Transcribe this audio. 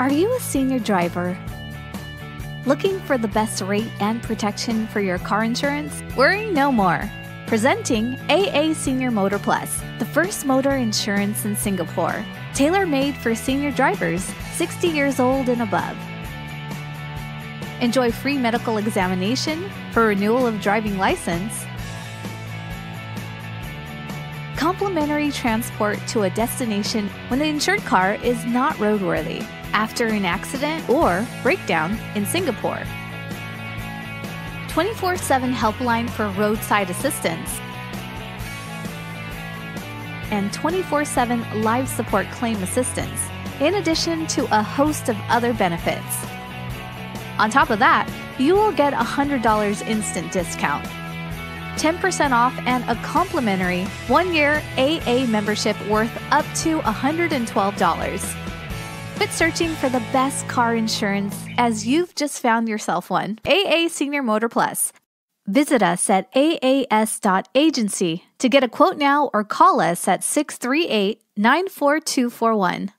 Are you a senior driver? Looking for the best rate and protection for your car insurance? Worry no more. Presenting AA Senior Motor Plus, the first motor insurance in Singapore. Tailor-made for senior drivers 60 years old and above. Enjoy free medical examination for renewal of driving license. Complimentary transport to a destination when the insured car is not roadworthy, after an accident or breakdown in Singapore. 24/7 helpline for roadside assistance. And 24/7 live support claim assistance, in addition to a host of other benefits. On top of that, you will get $100 instant discount, 10% off, and a complimentary one-year AA membership worth up to $112. Quit searching for the best car insurance, as you've just found yourself one. AA Senior Motor Plus. Visit us at AAS.agency to get a quote now, or call us at 638-94241.